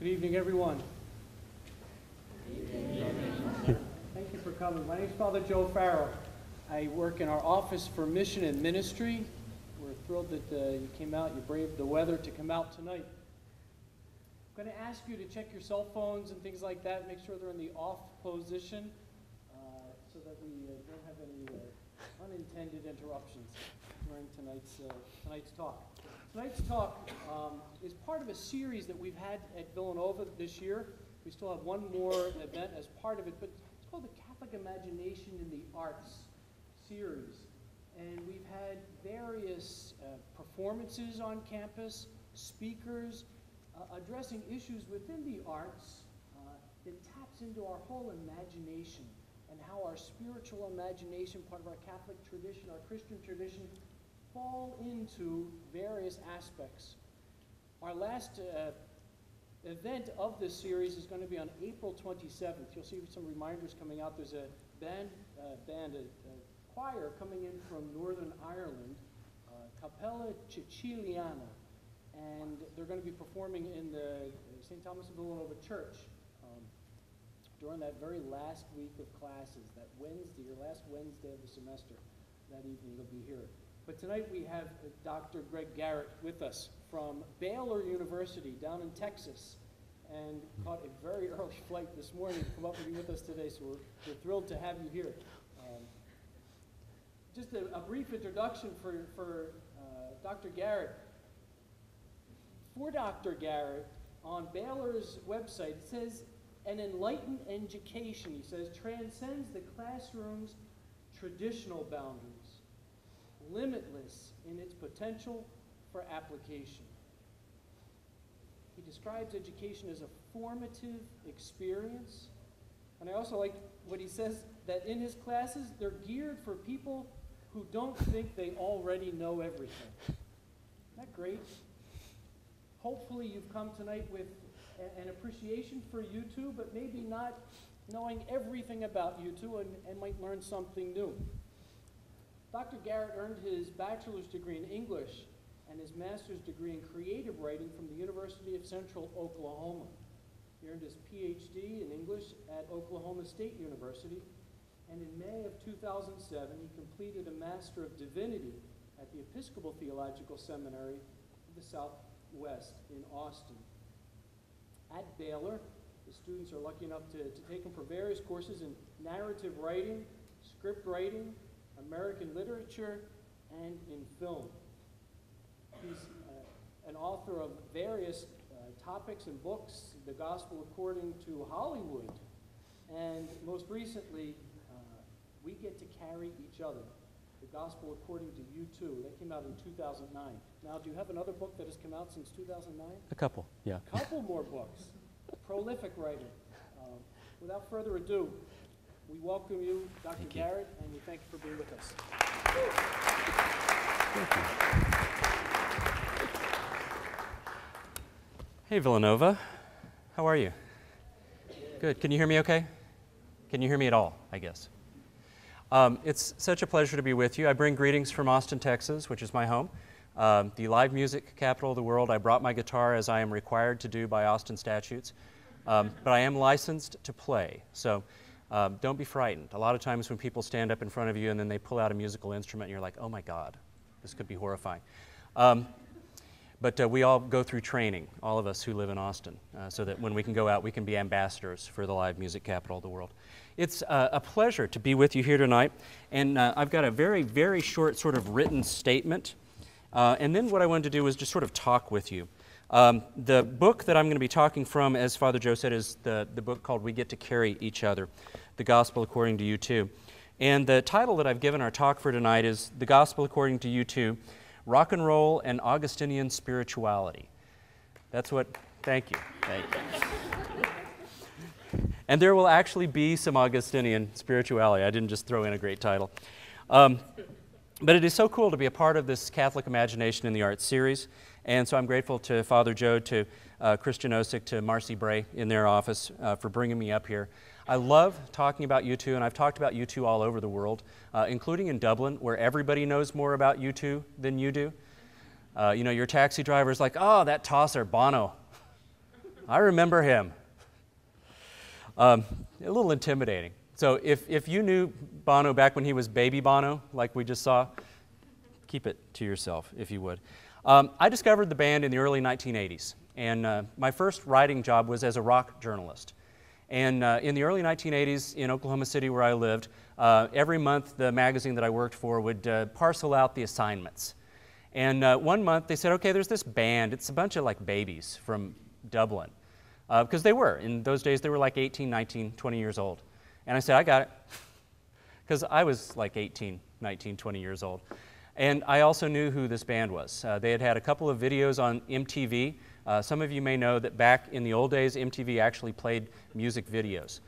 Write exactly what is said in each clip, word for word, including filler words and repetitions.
Good evening, everyone. Good evening. Thank you for coming. My name is Father Joe Farrell. I work in our office for mission and ministry. We're thrilled that uh, you came out. You braved the weather to come out tonight. I'm going to ask you to check your cell phones and things like that. Make sure they're in the off position uh, so that we uh, don't have any uh, unintended interruptions during tonight's uh, tonight's talk. Tonight's talk um, is part of a series that we've had at Villanova this year. We still have one more event as part of it, but it's called the Catholic Imagination in the Arts series. And we've had various uh, performances on campus, speakers, uh, addressing issues within the arts uh, that taps into our whole imagination and how our spiritual imagination, part of our Catholic tradition, our Christian tradition, fall into various aspects. Our last uh, event of this series is going to be on April twenty-seventh. You'll see some reminders coming out. There's a band, uh, band a, a choir coming in from Northern Ireland, uh, Capella Ceciliana, and they're going to be performing in the Saint Thomas of Villanova Church um, during that very last week of classes, that Wednesday, or last Wednesday of the semester. That evening they'll be here. But tonight we have Doctor Greg Garrett with us from Baylor University down in Texas, and caught a very early flight this morning to come up and be with us today, so we're, we're thrilled to have you here. Um, just a, a brief introduction for, for uh, Doctor Garrett. For Doctor Garrett, on Baylor's website, it says, an enlightened education, he says, transcends the classroom's traditional boundaries, limitless in its potential for application. He describes education as a formative experience. And I also like what he says, that in his classes, they're geared for people who don't think they already know everything. Isn't that great? Hopefully you've come tonight with a, an appreciation for U two, but maybe not knowing everything about U two, and, and might learn something new. Doctor Garrett earned his bachelor's degree in English and his master's degree in creative writing from the University of Central Oklahoma. He earned his P H D in English at Oklahoma State University, and in May of two thousand seven, he completed a Master of Divinity at the Episcopal Theological Seminary of the Southwest in Austin. At Baylor, the students are lucky enough to, to take him for various courses in narrative writing, script writing, American literature, and in film. He's uh, an author of various uh, topics and books, The Gospel According to Hollywood, and most recently, uh, We Get to Carry Each Other, The Gospel According to U two. That came out in two thousand nine. Now, do you have another book that has come out since two thousand nine? A couple, yeah. A couple more books. Prolific writer. Uh, without further ado, we welcome you, Doctor Garrett, and we thank you for being with us. Hey, Villanova. How are you? Good. Can you hear me okay? Can you hear me at all, I guess? Um, it's such a pleasure to be with you. I bring greetings from Austin, Texas, which is my home, um, the live music capital of the world. I brought my guitar, as I am required to do by Austin statutes, um, but I am licensed to play. So. Um, don't be frightened. A lot of times when people stand up in front of you and then they pull out a musical instrument, and you're like, oh my God, this could be horrifying. Um, but uh, we all go through training, all of us who live in Austin, uh, so that when we can go out, we can be ambassadors for the live music capital of the world. It's uh, a pleasure to be with you here tonight, and uh, I've got a very, very short sort of written statement, uh, and then what I wanted to do was just sort of talk with you. Um, the book that I'm going to be talking from, as Father Joe said, is the, the book called We Get to Carry Each Other, The Gospel According to U two. And the title that I've given our talk for tonight is The Gospel According to U two, Rock and Roll and Augustinian Spirituality. That's what, thank you, thank you. And there will actually be some Augustinian spirituality. I didn't just throw in a great title. Um, but it is so cool to be a part of this Catholic Imagination in the Arts series. And so I'm grateful to Father Joe, to uh, Christian Osick, to Marcy Bray in their office uh, for bringing me up here. I love talking about U two, and I've talked about U two all over the world, uh, including in Dublin, where everybody knows more about U two than you do. Uh, you know, your taxi driver's like, oh, that tosser, Bono. I remember him. Um, a little intimidating. So if, if you knew Bono back when he was baby Bono, like we just saw, keep it to yourself, if you would. Um, I discovered the band in the early nineteen eighties, and uh, my first writing job was as a rock journalist. And uh, in the early nineteen eighties in Oklahoma City where I lived, uh, every month the magazine that I worked for would uh, parcel out the assignments. And uh, one month they said, okay, there's this band, it's a bunch of like babies from Dublin. Because uh, they were, in those days they were like eighteen, nineteen, twenty years old. And I said, I got it, because I was like eighteen, nineteen, twenty years old. And I also knew who this band was. Uh, they had had a couple of videos on M T V. Uh, some of you may know that back in the old days, M T V actually played music videos.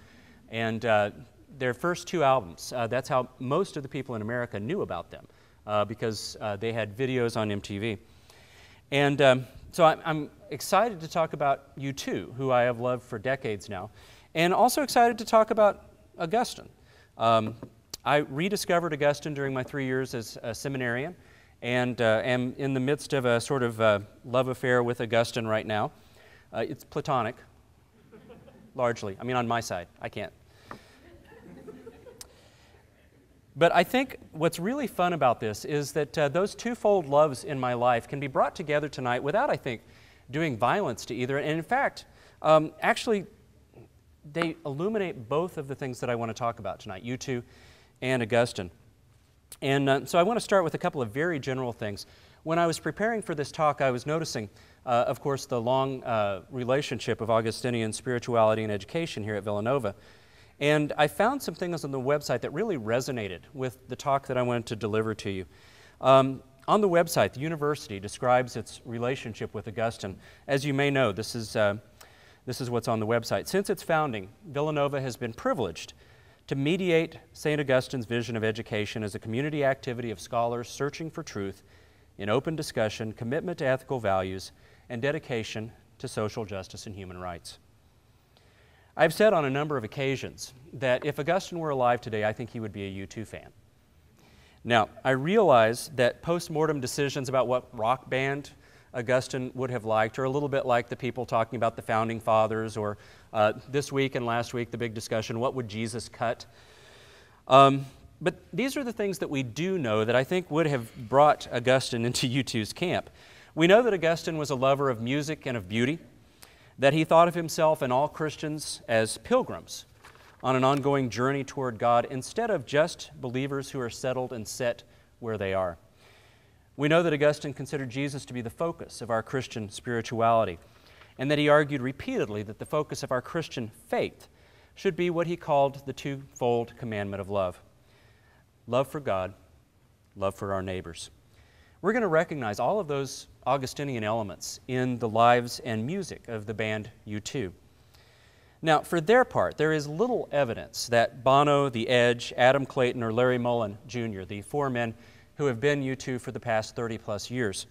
And uh, their first two albums, uh, that's how most of the people in America knew about them, uh, because uh, they had videos on M T V. And um, so I'm, I'm excited to talk about U two, who I have loved for decades now, and also excited to talk about Augustine. Um, I rediscovered Augustine during my three years as a seminarian, and uh, am in the midst of a sort of uh, love affair with Augustine right now. Uh, it's platonic, largely. I mean, on my side, I can't. But I think what's really fun about this is that uh, those twofold loves in my life can be brought together tonight without, I think, doing violence to either. And in fact, um, actually, they illuminate both of the things that I want to talk about tonight, U two and Augustine. And uh, so I want to start with a couple of very general things. When I was preparing for this talk, I was noticing, uh, of course, the long uh, relationship of Augustinian spirituality and education here at Villanova. And I found some things on the website that really resonated with the talk that I wanted to deliver to you. Um, on the website, the university describes its relationship with Augustine. As you may know, this is, uh, this is what's on the website. Since its founding, Villanova has been privileged to mediate Saint Augustine's vision of education as a community activity of scholars searching for truth in open discussion, commitment to ethical values, and dedication to social justice and human rights. I've said on a number of occasions that if Augustine were alive today, I think he would be a U two fan. Now, I realize that post-mortem decisions about what rock band Augustine would have liked are a little bit like the people talking about the Founding Fathers, or Uh, this week and last week, the big discussion, what would Jesus cut? Um, but these are the things that we do know that I think would have brought Augustine into U two's camp. We know that Augustine was a lover of music and of beauty, that he thought of himself and all Christians as pilgrims on an ongoing journey toward God instead of just believers who are settled and set where they are. We know that Augustine considered Jesus to be the focus of our Christian spirituality, and that he argued repeatedly that the focus of our Christian faith should be what he called the twofold commandment of love. Love for God, love for our neighbors. We're going to recognize all of those Augustinian elements in the lives and music of the band U two. Now, for their part, there is little evidence that Bono, The Edge, Adam Clayton, or Larry Mullen Junior, the four men who have been U two for the past thirty plus years,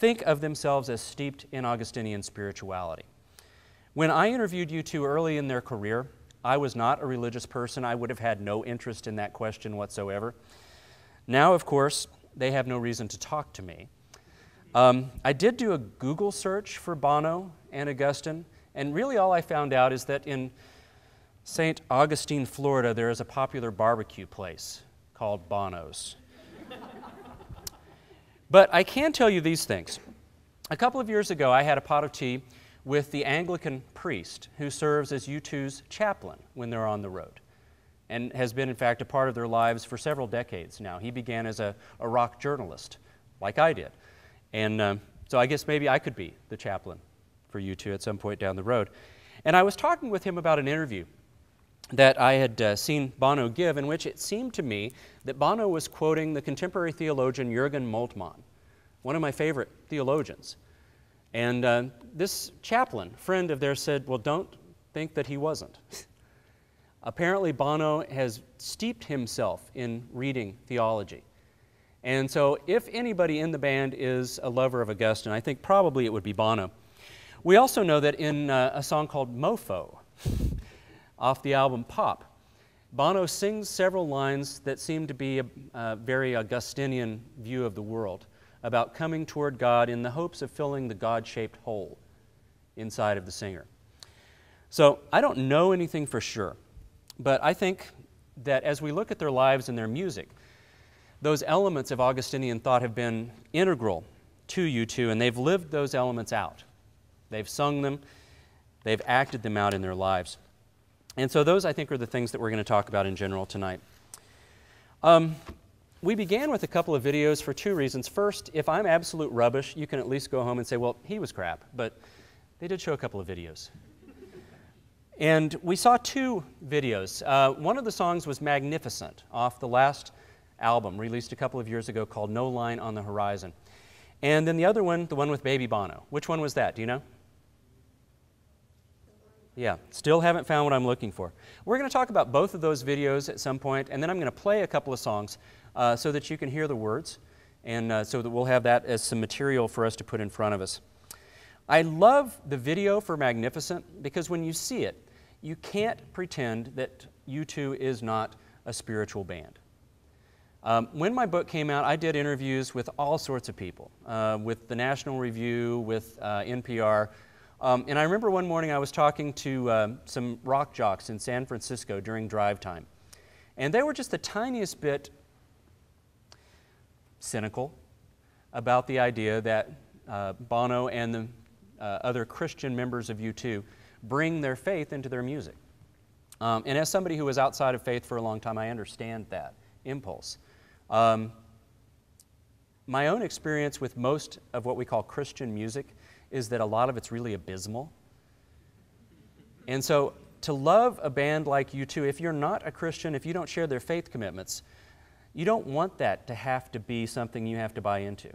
think of themselves as steeped in Augustinian spirituality. When I interviewed U two early in their career, I was not a religious person. I would have had no interest in that question whatsoever. Now, of course, they have no reason to talk to me. Um, I did do a Google search for Bono and Augustine, and really all I found out is that in Saint Augustine, Florida, there is a popular barbecue place called Bono's. But I can tell you these things. A couple of years ago, I had a pot of tea with the Anglican priest who serves as U two's chaplain when they're on the road, and has been, in fact, a part of their lives for several decades now. He began as a, a rock journalist, like I did. And um, so I guess maybe I could be the chaplain for U two at some point down the road. And I was talking with him about an interview that I had uh, seen Bono give, in which it seemed to me that Bono was quoting the contemporary theologian Jürgen Moltmann, one of my favorite theologians. And uh, this chaplain, friend of theirs, said, well, don't think that he wasn't. Apparently, Bono has steeped himself in reading theology. And so if anybody in the band is a lover of Augustine, I think probably it would be Bono. We also know that in uh, a song called Mofo, off the album Pop, Bono sings several lines that seem to be a, a very Augustinian view of the world, about coming toward God in the hopes of filling the God-shaped hole inside of the singer. So I don't know anything for sure, but I think that as we look at their lives and their music, those elements of Augustinian thought have been integral to U two, and they've lived those elements out. They've sung them, they've acted them out in their lives. And so those, I think, are the things that we're going to talk about in general tonight. Um, we began with a couple of videos for two reasons. First, if I'm absolute rubbish, you can at least go home and say, well, he was crap, but they did show a couple of videos. And we saw two videos. Uh, one of the songs was Magnificent, off the last album, released a couple of years ago, called No Line on the Horizon. And then the other one, the one with Baby Bono. Which one was that? Do you know? Yeah, Still Haven't Found What I'm Looking For. We're going to talk about both of those videos at some point, and then I'm going to play a couple of songs uh, so that you can hear the words, and uh, so that we'll have that as some material for us to put in front of us. I love the video for Magnificent because when you see it, you can't pretend that U two is not a spiritual band. Um, when my book came out, I did interviews with all sorts of people, uh, with the National Review, with uh, N P R, um, and I remember one morning I was talking to uh, some rock jocks in San Francisco during drive time, and they were just the tiniest bit cynical about the idea that uh, Bono and the uh, other Christian members of U two bring their faith into their music. Um, and as somebody who was outside of faith for a long time, I understand that impulse. Um, my own experience with most of what we call Christian music is that a lot of it's really abysmal. And so to love a band like U two, if you're not a Christian, if you don't share their faith commitments, you don't want that to have to be something you have to buy into.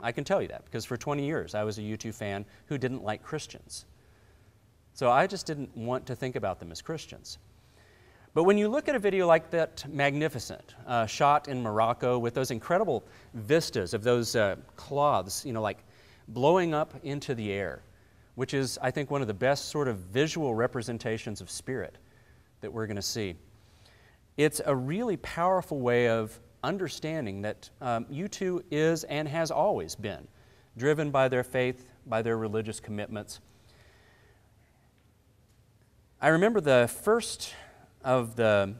I can tell you that because for twenty years I was a U two fan who didn't like Christians. So I just didn't want to think about them as Christians. But when you look at a video like that Magnificent, uh, shot in Morocco with those incredible vistas of those uh, cloths, you know, like blowing up into the air, which is, I think, one of the best sort of visual representations of spirit that we're going to see. It's a really powerful way of understanding that um, U two is and has always been driven by their faith, by their religious commitments. I remember the first of the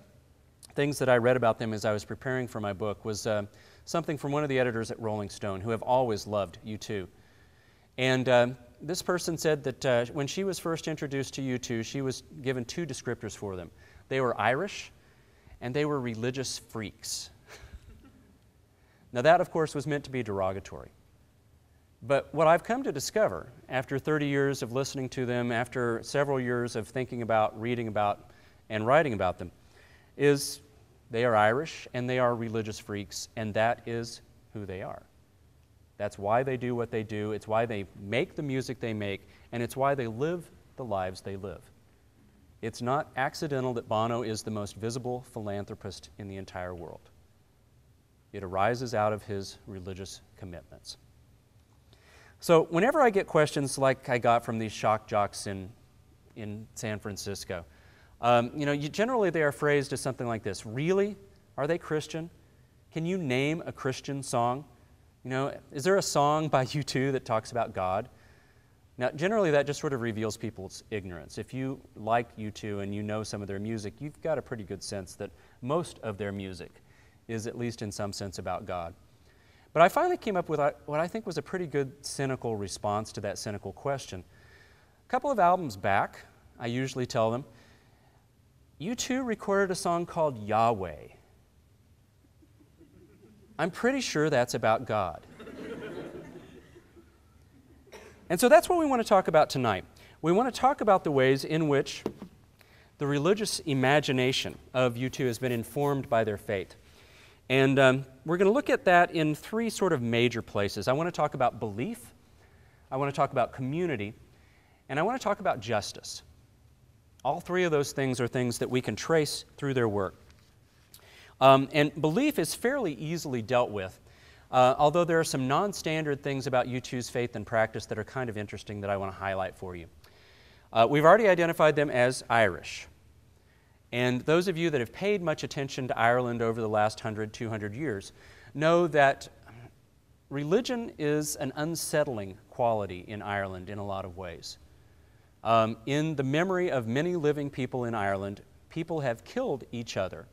things that I read about them as I was preparing for my book was uh, something from one of the editors at Rolling Stone who have always loved U two. And uh, this person said that uh, when she was first introduced to U two, she was given two descriptors for them. They were Irish and they were religious freaks. Now that, of course, was meant to be derogatory. But what I've come to discover after thirty years of listening to them, after several years of thinking about, reading about, and writing about them, is they are Irish and they are religious freaks, and that is who they are. That's why they do what they do, it's why they make the music they make, and it's why they live the lives they live. It's not accidental that Bono is the most visible philanthropist in the entire world. It arises out of his religious commitments. So whenever I get questions like I got from these shock jocks in, in San Francisco, Um, you know, you, generally they are phrased as something like this: really? Are they Christian? Can you name a Christian song? You know, is there a song by U two that talks about God? Now, generally that just sort of reveals people's ignorance. If you like U two and you know some of their music, you've got a pretty good sense that most of their music is at least in some sense about God. But I finally came up with what I think was a pretty good cynical response to that cynical question. A couple of albums back, I usually tell them, U two recorded a song called Yahweh. I'm pretty sure that's about God. And so that's what we want to talk about tonight. We want to talk about the ways in which the religious imagination of U two has been informed by their faith. And um, we're going to look at that in three sort of major places. I want to talk about belief, I want to talk about community, and I want to talk about justice. All three of those things are things that we can trace through their work. Um, and belief is fairly easily dealt with, uh, although there are some non-standard things about U two's faith and practice that are kind of interesting that I want to highlight for you. Uh, we've already identified them as Irish. And those of you that have paid much attention to Ireland over the last one hundred, two hundred years know that religion is an unsettling quality in Ireland in a lot of ways. Um, in the memory of many living people in Ireland, people have killed each other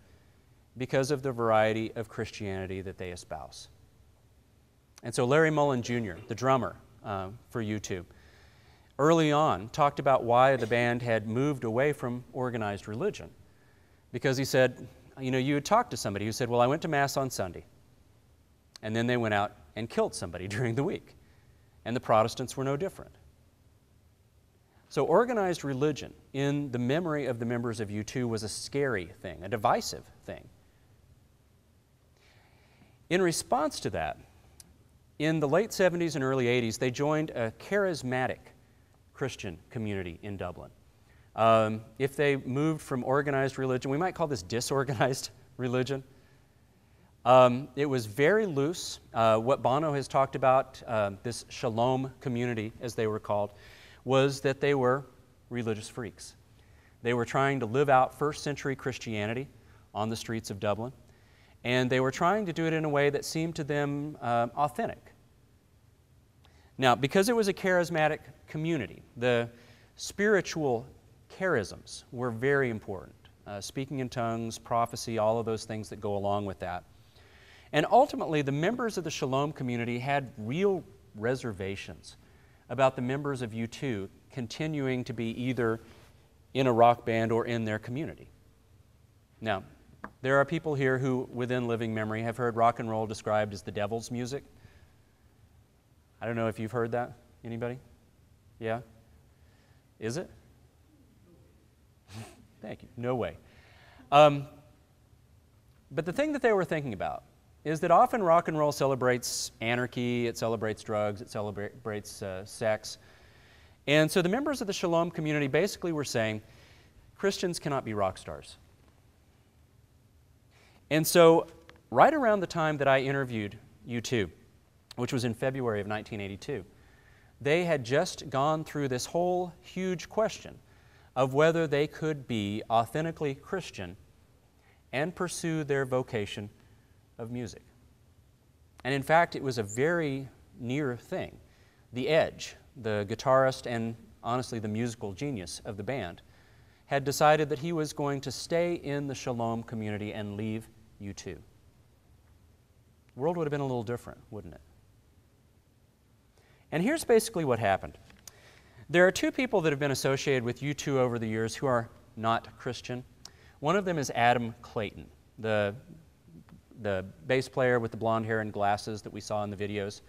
because of the variety of Christianity that they espouse. And so Larry Mullen Junior, the drummer uh, for U two, early on talked about why the band had moved away from organized religion. Because he said, you know, you had talked to somebody who said, well, I went to Mass on Sunday, and then they went out and killed somebody during the week. And the Protestants were no different. So organized religion in the memory of the members of U two was a scary thing, a divisive thing. In response to that, in the late seventies and early eighties, they joined a charismatic Christian community in Dublin. Um, if they moved from organized religion, we might call this disorganized religion. Um, it was very loose. Uh, what Bono has talked about, uh, this Shalom community, as they were called, was that they were religious freaks. They were trying to live out first century Christianity on the streets of Dublin, and they were trying to do it in a way that seemed to them uh, authentic. Now, because it was a charismatic community, the spiritual charisms were very important. Uh, speaking in tongues, prophecy, all of those things that go along with that. And ultimately, the members of the Shalom community had real reservations about the members of U two continuing to be either in a rock band or in their community. Now, there are people here who, within living memory, have heard rock and roll described as the devil's music. I don't know if you've heard that. Anybody? Yeah? Is it? Thank you. No way. Um, but the thing that they were thinking about is that often rock and roll celebrates anarchy, it celebrates drugs, it celebrates uh, sex. And so the members of the Shalom community basically were saying, Christians cannot be rock stars. And so right around the time that I interviewed U two, which was in February of nineteen eighty-two, they had just gone through this whole huge question of whether they could be authentically Christian and pursue their vocation of music. And in fact, it was a very near thing. The Edge, the guitarist and honestly the musical genius of the band, had decided that he was going to stay in the Shalom community and leave U two. The world would have been a little different, wouldn't it? And here's basically what happened. There are two people that have been associated with U two over the years who are not Christian. One of them is Adam Clayton, the the bass player with the blonde hair and glasses that we saw in the videos.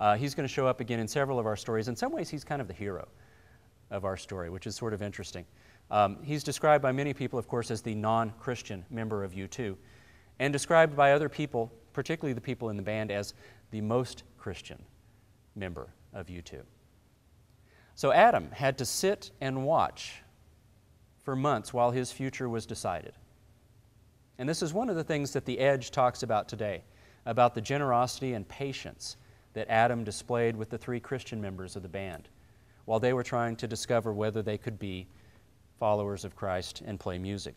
Uh, he's going to show up again in several of our stories. In some ways, he's kind of the hero of our story, which is sort of interesting. Um, he's described by many people, of course, as the non-Christian member of U two, and described by other people, particularly the people in the band, as the most Christian member of U two. So Adam had to sit and watch for months while his future was decided. And this is one of the things that The Edge talks about today, about the generosity and patience that Adam displayed with the three Christian members of the band while they were trying to discover whether they could be followers of Christ and play music.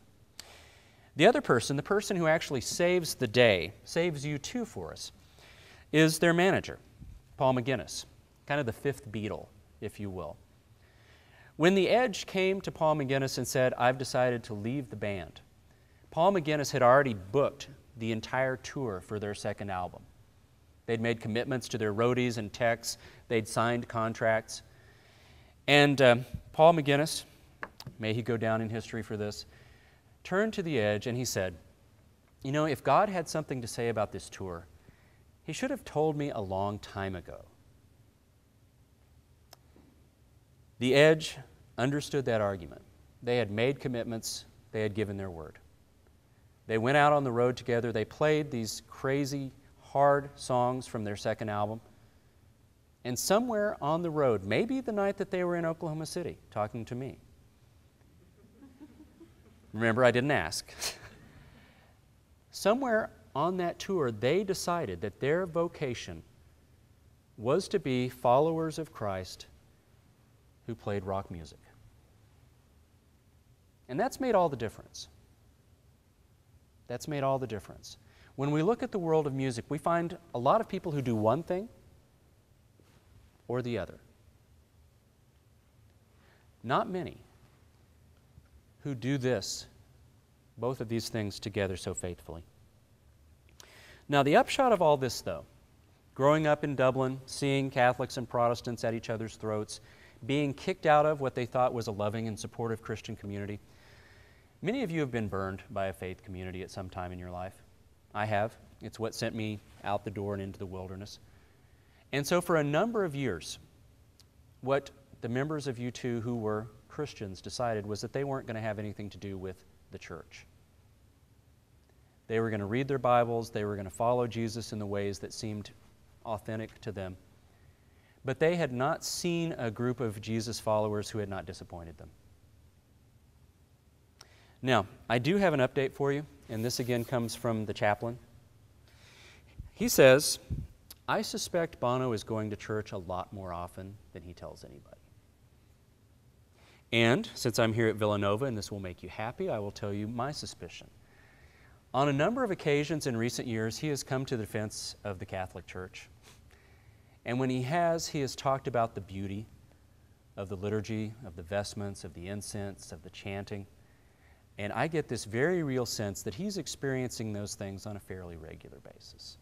The other person, the person who actually saves the day, saves U two for us, is their manager, Paul McGuinness, kind of the fifth Beatle, if you will. When The Edge came to Paul McGuinness and said, I've decided to leave the band, Paul McGuinness had already booked the entire tour for their second album. They'd made commitments to their roadies and techs. They'd signed contracts. And um, Paul McGuinness, may he go down in history for this, turned to The Edge and he said, you know, if God had something to say about this tour, he should have told me a long time ago. The Edge understood that argument. They had made commitments. They had given their word. They went out on the road together. They played these crazy, hard songs from their second album. And somewhere on the road, maybe the night that they were in Oklahoma City talking to me. Remember, I didn't ask. Somewhere on that tour, they decided that their vocation was to be followers of Christ who played rock music. And that's made all the difference. That's made all the difference. When we look at the world of music, we find a lot of people who do one thing or the other. not many who do this, both of these things together so faithfully. Now, the upshot of all this, though, growing up in Dublin, seeing Catholics and Protestants at each other's throats, being kicked out of what they thought was a loving and supportive Christian community. Many of you have been burned by a faith community at some time in your life. I have. It's what sent me out the door and into the wilderness. And so for a number of years, what the members of U two who were Christians decided was that they weren't going to have anything to do with the church. They were going to read their Bibles, they were going to follow Jesus in the ways that seemed authentic to them. But they had not seen a group of Jesus followers who had not disappointed them. Now, I do have an update for you, and this again comes from the chaplain. He says, I suspect Bono is going to church a lot more often than he tells anybody. And since I'm here at Villanova, and this will make you happy, I will tell you my suspicion. On a number of occasions in recent years, he has come to the defense of the Catholic Church. And when he has, he has talked about the beauty of the liturgy, of the vestments, of the incense, of the chanting. And I get this very real sense that he's experiencing those things on a fairly regular basis.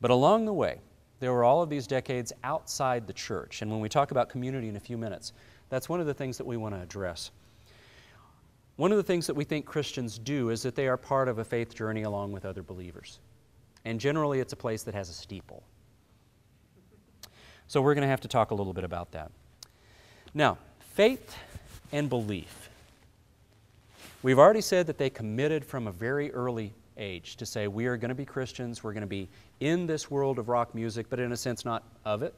But along the way, there were all of these decades outside the church. And when we talk about community in a few minutes, that's one of the things that we want to address. One of the things that we think Christians do is that they are part of a faith journey along with other believers. And generally, it's a place that has a steeple. So we're going to have to talk a little bit about that. Now, faith and belief. We've already said that they committed from a very early age to say, we are going to be Christians, we're going to be in this world of rock music, but in a sense not of it.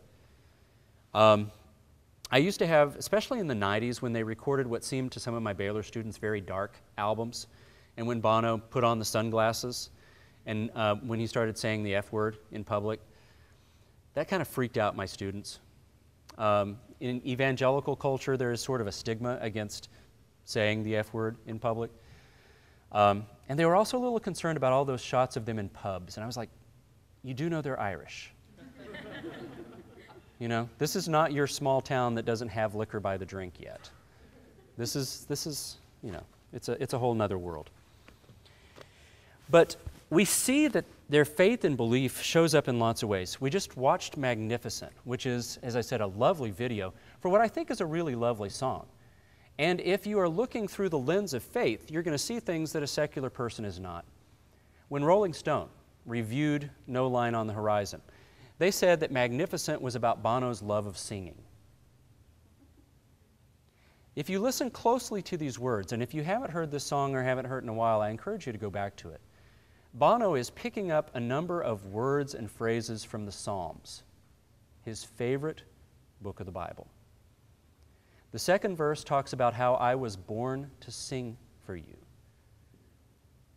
Um, I used to have, especially in the nineties, when they recorded what seemed to some of my Baylor students very dark albums, and when Bono put on the sunglasses, and uh, when he started saying the F word in public, that kind of freaked out my students. Um, in evangelical culture, there is sort of a stigma against saying the F word in public. Um, and they were also a little concerned about all those shots of them in pubs. And I was like, you do know they're Irish. You know, this is not your small town that doesn't have liquor by the drink yet. This is, this is you know, it's a, it's a whole nother world. But we see that their faith and belief shows up in lots of ways. We just watched Magnificent, which is, as I said, a lovely video for what I think is a really lovely song. And if you are looking through the lens of faith, you're going to see things that a secular person is not. When Rolling Stone reviewed No Line on the Horizon, they said that Magnificent was about Bono's love of singing. If you listen closely to these words, and if you haven't heard this song or haven't heard it in a while, I encourage you to go back to it. Bono is picking up a number of words and phrases from the Psalms, his favorite book of the Bible. The second verse talks about how I was born to sing for you.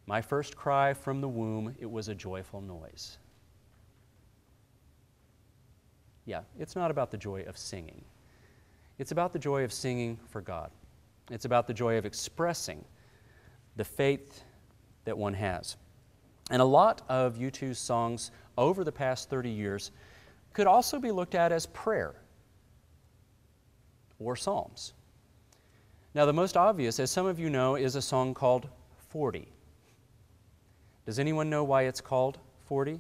My first cry from the womb, it was a joyful noise. Yeah, it's not about the joy of singing. It's about the joy of singing for God. It's about the joy of expressing the faith that one has. And a lot of U two's songs over the past thirty years could also be looked at as prayer or psalms. Now, the most obvious, as some of you know, is a song called forty. Does anyone know why it's called forty?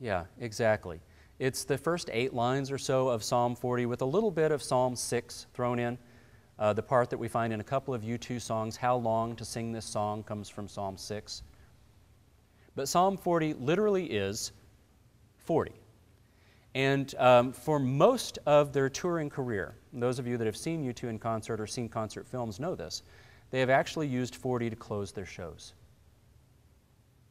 Yeah, exactly. It's the first eight lines or so of Psalm forty with a little bit of Psalm six thrown in. Uh, the part that we find in a couple of U two songs, How Long to Sing This Song, comes from Psalm six. But Psalm forty literally is forty. And um, for most of their touring career, those of you that have seen U two in concert or seen concert films know this, they have actually used forty to close their shows.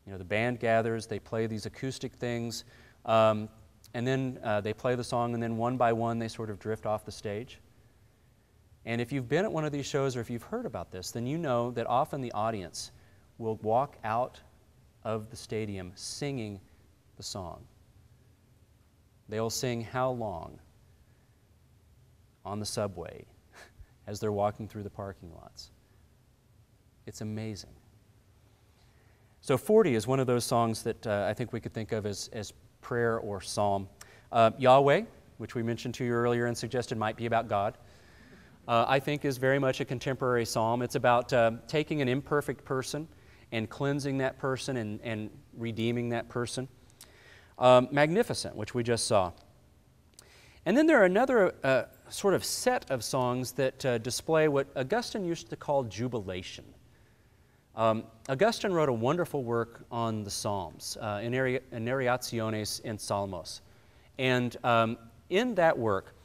You know, the band gathers, they play these acoustic things, um, and then uh, they play the song, and then one by one they sort of drift off the stage. And if you've been at one of these shows or if you've heard about this, then you know that often the audience will walk out of the stadium singing the song. They'll sing How Long on the subway as they're walking through the parking lots. It's amazing. So forty is one of those songs that uh, I think we could think of as, as prayer or psalm. Uh, Yahweh which we mentioned to you earlier and suggested might be about God, uh, I think is very much a contemporary psalm. It's about uh, taking an imperfect person and cleansing that person and, and redeeming that person. Um, Magnificent, which we just saw. And then there are another uh, sort of set of songs that uh, display what Augustine used to call jubilation. Um, Augustine wrote a wonderful work on the Psalms, uh, Enariaciones en Salmos. And um, in that work,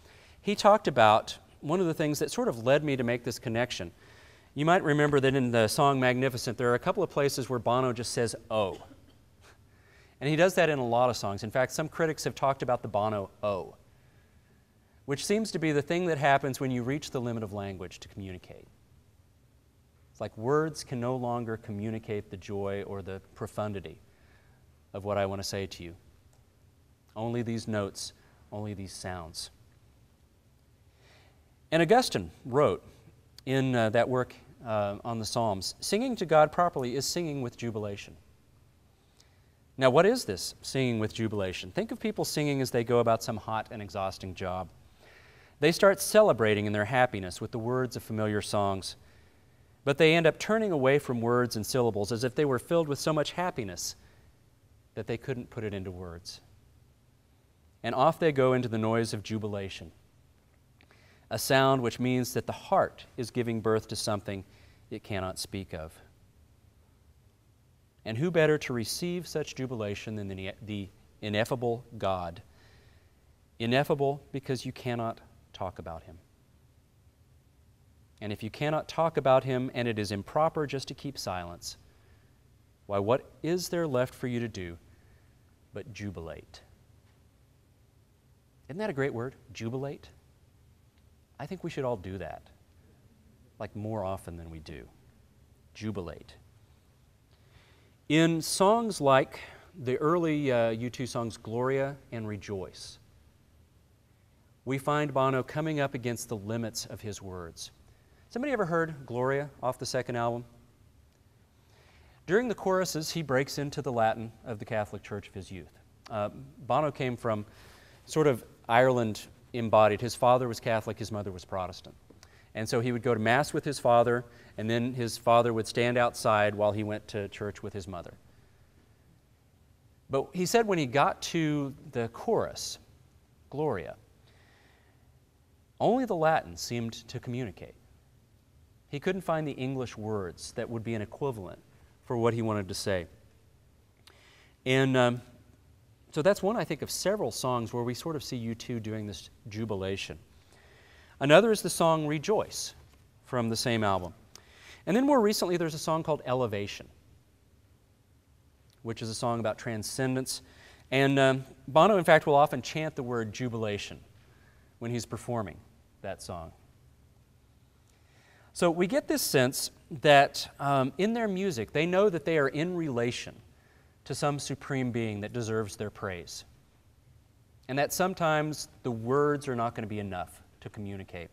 he talked about one of the things that sort of led me to make this connection. You might remember that in the song Magnificent, there are a couple of places where Bono just says, oh. And he does that in a lot of songs. In fact, some critics have talked about the Bono oh, which seems to be the thing that happens when you reach the limit of language to communicate. It's like words can no longer communicate the joy or the profundity of what I want to say to you. Only these notes, only these sounds. And Augustine wrote in uh, that work uh, on the Psalms, singing to God properly is singing with jubilation. Now, what is this singing with jubilation? Think of people singing as they go about some hot and exhausting job. They start celebrating in their happiness with the words of familiar songs, but they end up turning away from words and syllables as if they were filled with so much happiness that they couldn't put it into words. And off they go into the noise of jubilation, a sound which means that the heart is giving birth to something it cannot speak of. And who better to receive such jubilation than the, the ineffable God? Ineffable because you cannot talk about Him. And if you cannot talk about Him and it is improper just to keep silence, why, what is there left for you to do but jubilate? Isn't that a great word? Jubilate? I think we should all do that, like more often than we do. Jubilate. In songs like the early uh, U two songs, Gloria and Rejoice, we find Bono coming up against the limits of his words. Somebody ever heard Gloria off the second album? During the choruses, he breaks into the Latin of the Catholic Church of his youth. Uh, Bono came from sort of Ireland embodied. His father was Catholic, his mother was Protestant. And so he would go to Mass with his father, and then his father would stand outside while he went to church with his mother. But he said when he got to the chorus, Gloria, only the Latin seemed to communicate. He couldn't find the English words that would be an equivalent for what he wanted to say. And um, so that's one, I think, of several songs where we sort of see U two doing this jubilation. Another is the song Rejoice from the same album. And then more recently, there's a song called Elevation, which is a song about transcendence. And um, Bono, in fact, will often chant the word jubilation when he's performing that song. So we get this sense that um, in their music, they know that they are in relation to some supreme being that deserves their praise. And that sometimes the words are not going to be enough to communicate.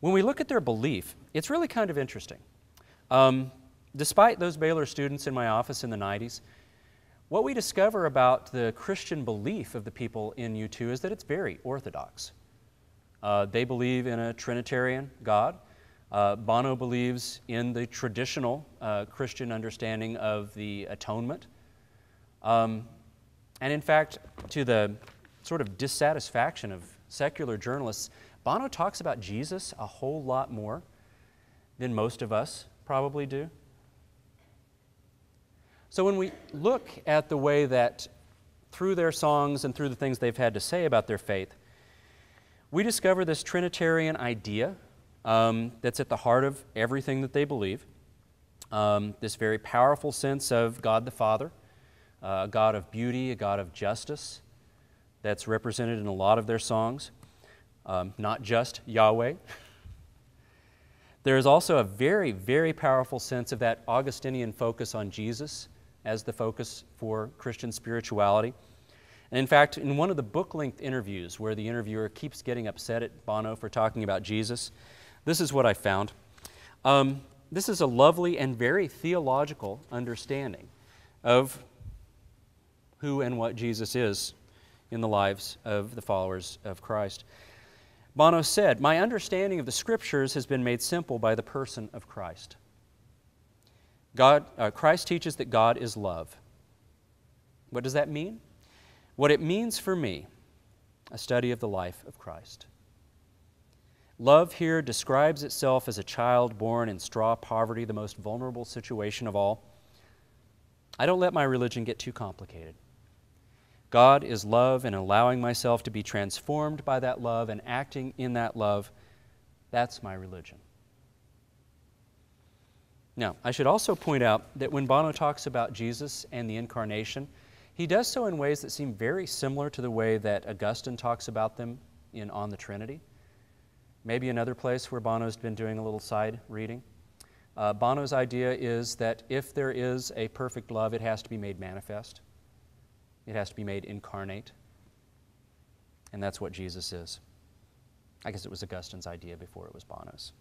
When we look at their belief, it's really kind of interesting. Um, despite those Baylor students in my office in the nineties, what we discover about the Christian belief of the people in U two is that it's very orthodox. Uh, they believe in a Trinitarian God. Uh, Bono believes in the traditional uh, Christian understanding of the atonement. Um, and in fact, to the sort of dissatisfaction of secular journalists, Bono talks about Jesus a whole lot more than most of us probably do. So when we look at the way that through their songs and through the things they've had to say about their faith, we discover this Trinitarian idea um, that's at the heart of everything that they believe, um, this very powerful sense of God the Father, uh, a God of beauty, a God of justice, that's represented in a lot of their songs, um, not just Yahweh. There is also a very, very powerful sense of that Augustinian focus on Jesus as the focus for Christian spirituality. And in fact, in one of the book-length interviews where the interviewer keeps getting upset at Bono for talking about Jesus, this is what I found. Um, this is a lovely and very theological understanding of who and what Jesus is in the lives of the followers of Christ. Bono said, "My understanding of the Scriptures has been made simple by the person of Christ. God, uh, Christ teaches that God is love." What does that mean? What it means for me, a study of the life of Christ. Love here describes itself as a child born in straw poverty, the most vulnerable situation of all. I don't let my religion get too complicated. God is love, and allowing myself to be transformed by that love and acting in that love, that's my religion. Now, I should also point out that when Bono talks about Jesus and the Incarnation, he does so in ways that seem very similar to the way that Augustine talks about them in On the Trinity. Maybe another place where Bono's been doing a little side reading. Uh, Bono's idea is that if there is a perfect love, it has to be made manifest. It has to be made incarnate. And that's what Jesus is. I guess it was Augustine's idea before it was Bono's.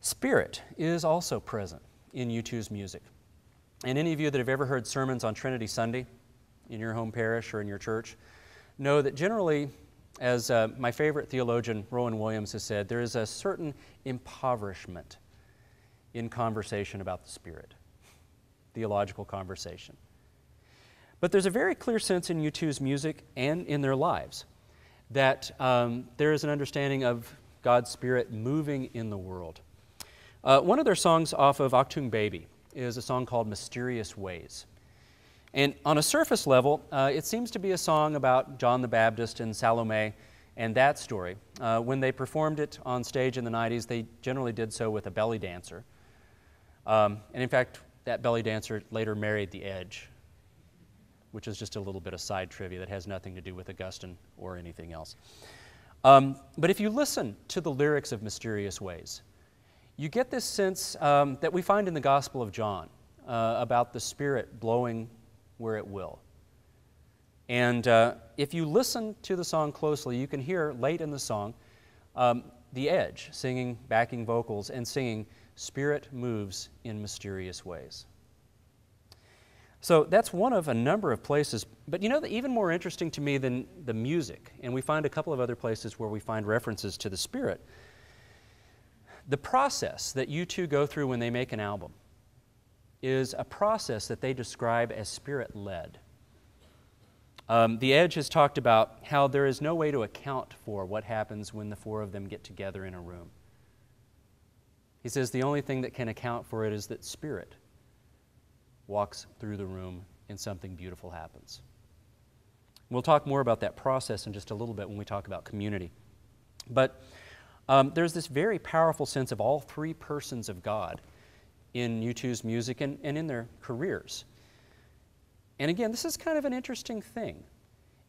Spirit is also present in U two's music. And any of you that have ever heard sermons on Trinity Sunday in your home parish or in your church know that generally, as uh, my favorite theologian, Rowan Williams, has said, there is a certain impoverishment in conversation about the Spirit, theological conversation. But there's a very clear sense in U two's music and in their lives that um, there is an understanding of God's Spirit moving in the world. Uh, one of their songs off of Achtung Baby is a song called Mysterious Ways. And on a surface level, uh, it seems to be a song about John the Baptist and Salome and that story. Uh, when they performed it on stage in the nineties, they generally did so with a belly dancer. Um, and in fact, that belly dancer later married The Edge, which is just a little bit of side trivia that has nothing to do with Augustine or anything else. Um, but if you listen to the lyrics of Mysterious Ways, you get this sense um, that we find in the Gospel of John uh, about the Spirit blowing where it will. And uh, if you listen to the song closely, you can hear late in the song um, The Edge singing backing vocals and singing, "Spirit moves in mysterious ways." So that's one of a number of places. But you know, even more interesting to me than the music, and we find a couple of other places where we find references to the Spirit, the process that U two go through when they make an album is a process that they describe as Spirit-led. Um, The Edge has talked about how there is no way to account for what happens when the four of them get together in a room. He says the only thing that can account for it is that Spirit walks through the room and something beautiful happens. We'll talk more about that process in just a little bit when we talk about community. But um, there's this very powerful sense of all three persons of God in U two's music and, and in their careers. And again, this is kind of an interesting thing.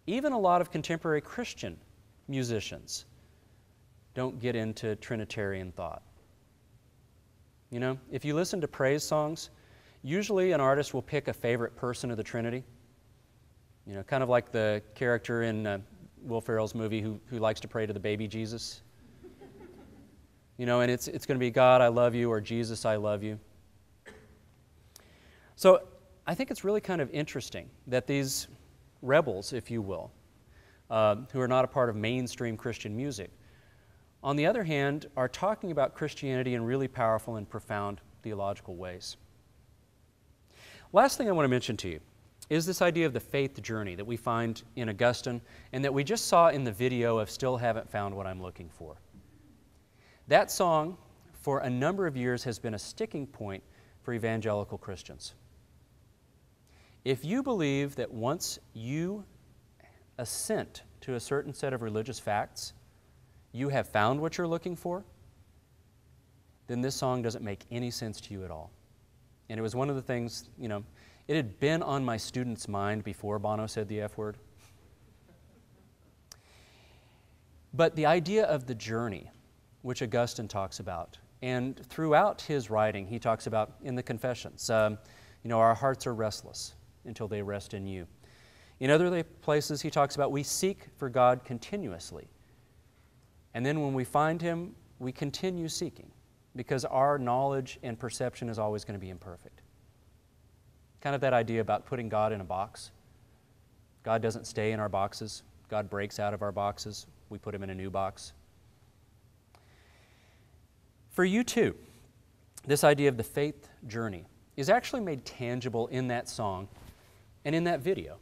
Even a lot of contemporary Christian musicians don't get into Trinitarian thought. You know, if you listen to praise songs, usually an artist will pick a favorite person of the Trinity. You know, kind of like the character in uh, Will Ferrell's movie who, who likes to pray to the baby Jesus. You know, and it's, it's going to be God, I love you, or Jesus, I love you. So I think it's really kind of interesting that these rebels, if you will, uh, who are not a part of mainstream Christian music, on the other hand, are talking about Christianity in really powerful and profound theological ways. Last thing I want to mention to you is this idea of the faith journey that we find in Augustine and that we just saw in the video of Still Haven't Found What I'm Looking For. That song, for a number of years, has been a sticking point for evangelical Christians. If you believe that once you assent to a certain set of religious facts, you have found what you're looking for, then this song doesn't make any sense to you at all. And it was one of the things, you know, it had been on my students' mind before Bono said the F word. But the idea of the journey, which Augustine talks about. And throughout his writing, he talks about in the Confessions, um, you know, our hearts are restless until they rest in you. In other places, he talks about we seek for God continuously. And then when we find Him, we continue seeking because our knowledge and perception is always going to be imperfect. Kind of that idea about putting God in a box God doesn't stay in our boxes. God breaks out of our boxes. We put him in a new box. For you too, this idea of the faith journey is actually made tangible in that song and in that video.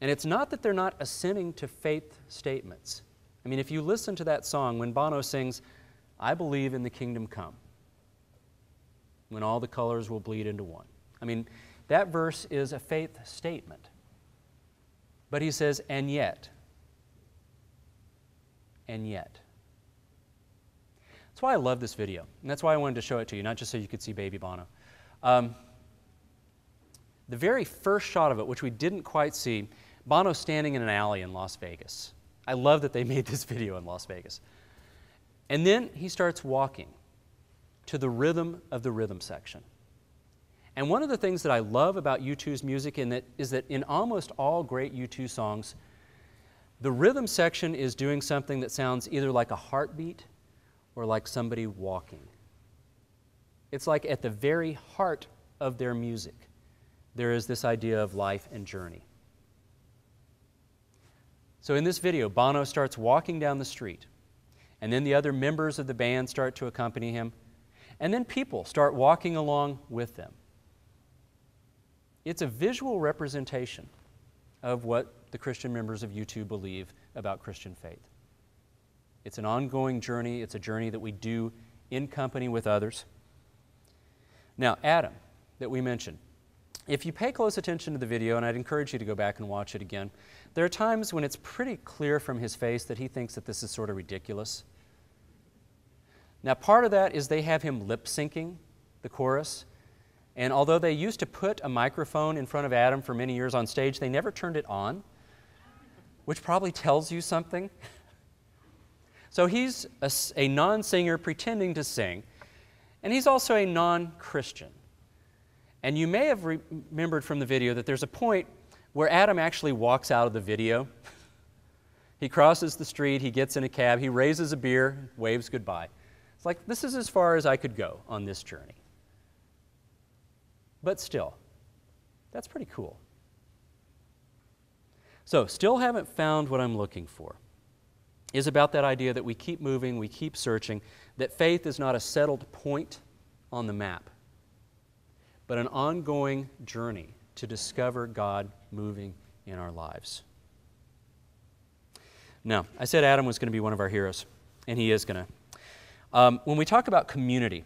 And it's not that they're not assenting to faith statements. I mean, if you listen to that song, when Bono sings, "I believe in the kingdom come, when all the colors will bleed into one." I mean, that verse is a faith statement. But he says, and yet, and yet. That's why I love this video, and that's why I wanted to show it to you, not just so you could see baby Bono. Um, the very first shot of it, which we didn't quite see, Bono's standing in an alley in Las Vegas. I love that they made this video in Las Vegas. And then he starts walking to the rhythm of the rhythm section. And one of the things that I love about U two's music in that, is that in almost all great U two songs, the rhythm section is doing something that sounds either like a heartbeat or like somebody walking. It's like at the very heart of their music, there is this idea of life and journey. So in this video, Bono starts walking down the street, and then the other members of the band start to accompany him, and then people start walking along with them. It's a visual representation of what the Christian members of U two believe about Christian faith. It's an ongoing journey. It's a journey that we do in company with others. Now, Adam, that we mentioned, if you pay close attention to the video, and I'd encourage you to go back and watch it again, there are times when it's pretty clear from his face that he thinks that this is sort of ridiculous. Now, part of that is they have him lip-syncing the chorus. And although they used to put a microphone in front of Adam for many years on stage, they never turned it on, which probably tells you something. So he's a, a non-singer pretending to sing, and he's also a non-Christian. And you may have re remembered from the video that there's a point where Adam actually walks out of the video. He crosses the street, he gets in a cab, he raises a beer, waves goodbye. It's like, this is as far as I could go on this journey. But still, that's pretty cool. So, Still Haven't Found What I'm Looking For is about that idea that we keep moving, we keep searching, that faith is not a settled point on the map, but an ongoing journey to discover God moving in our lives. Now, I said Adam was going to be one of our heroes, and he is going to. Um, when we talk about community,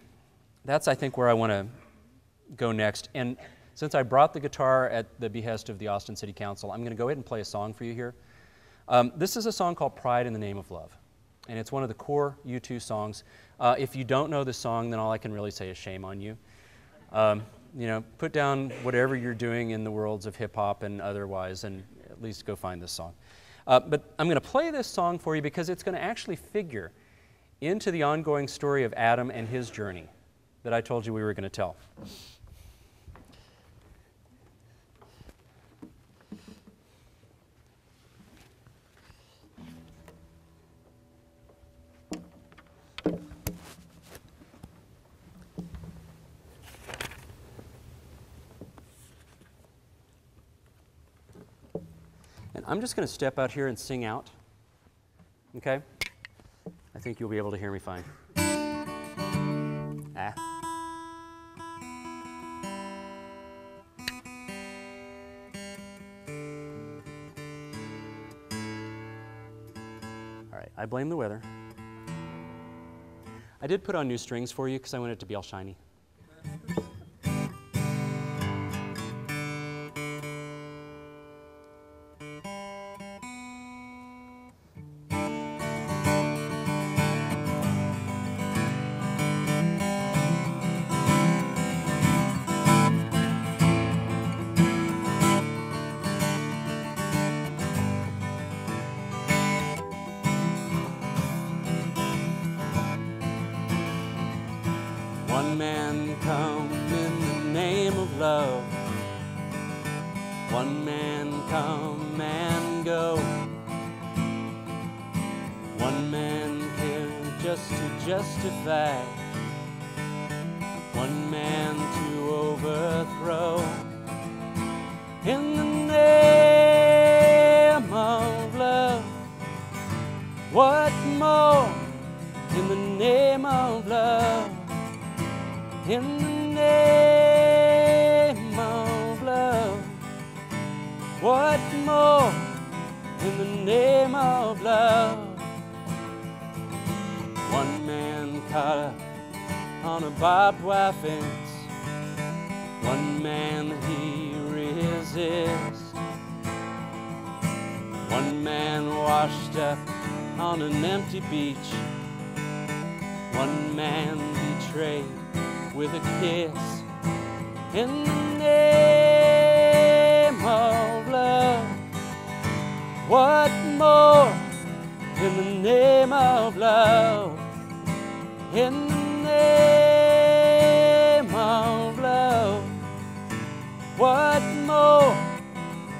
that's, I think, where I want to go next. And since I brought the guitar at the behest of the Austin City Council, I'm going to go ahead and play a song for you here. Um, this is a song called Pride in the Name of Love, and it's one of the core U two songs. Uh, if you don't know this song, then all I can really say is shame on you. Um, you know, put down whatever you're doing in the worlds of hip-hop and otherwise, and at least go find this song. Uh, but I'm going to play this song for you because it's going to actually figure into the ongoing story of Adam and his journey that I told you we were going to tell. I'm just going to step out here and sing out, okay? I think you'll be able to hear me fine. Ah. All right, I blame the weather. I did put on new strings for you because I wanted it to be all shiny. One man come in the name of love. One man come and go. One man killed just to justify. One man to overthrow. In the name What more in the name of love? In the name of love. What more in the name of love? One man caught up on a barbed wire fence. One man he resists. One man washed up on an empty beach. One man betrayed with a kiss. In the name of love. What more in the name of love? In the name of love. What more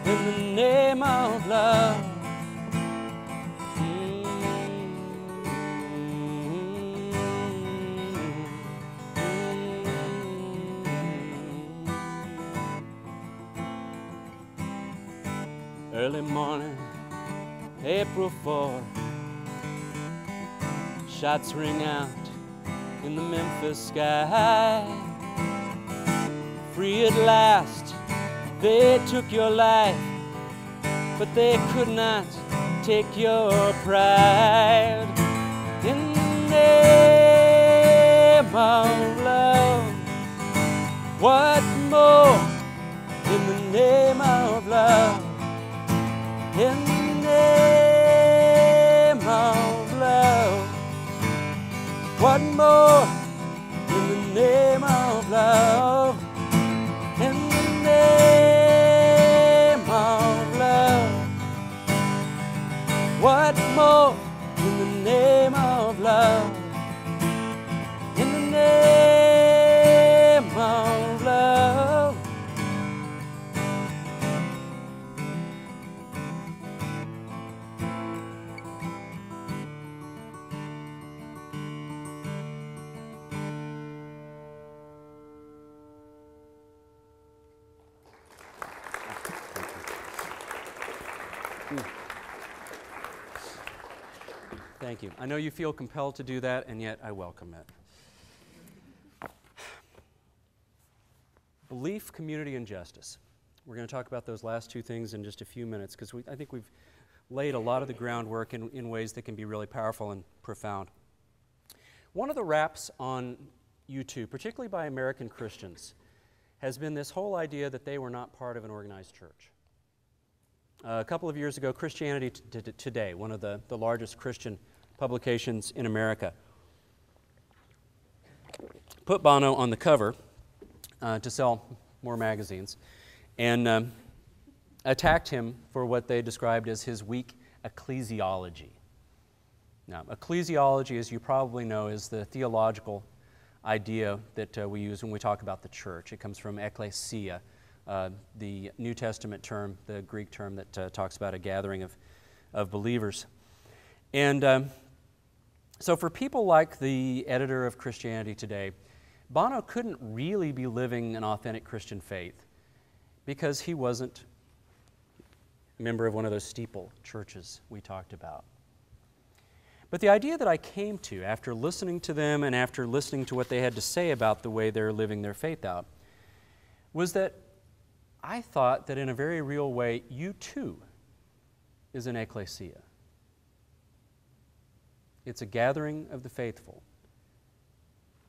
in the name of love? Early morning, April fourth, shots ring out in the Memphis sky. Free at last, they took your life, but they could not take your pride. In the name of love, what more in the name of love? In the name of love. What more in the name of love? In the name of love. What more in the name of love? In the name of love. Thank you. I know you feel compelled to do that, and yet I welcome it. Belief, community, and justice. We're going to talk about those last two things in just a few minutes, because I think we've laid a lot of the groundwork in, in ways that can be really powerful and profound. One of the raps on U two, particularly by American Christians, has been this whole idea that they were not part of an organized church. Uh, a couple of years ago, Christianity t t Today, one of the, the largest Christian publications in America, put Bono on the cover uh, to sell more magazines and um, attacked him for what they described as his weak ecclesiology. Now, ecclesiology, as you probably know, is the theological idea that uh, we use when we talk about the church. It comes from ecclesia, Uh, the New Testament term, the Greek term that uh, talks about a gathering of, of believers. And um, so for people like the editor of Christianity Today, Bono couldn't really be living an authentic Christian faith because he wasn't a member of one of those steeple churches we talked about. But the idea that I came to after listening to them and after listening to what they had to say about the way they're living their faith out was that I thought that in a very real way, you too is an ecclesia. It's a gathering of the faithful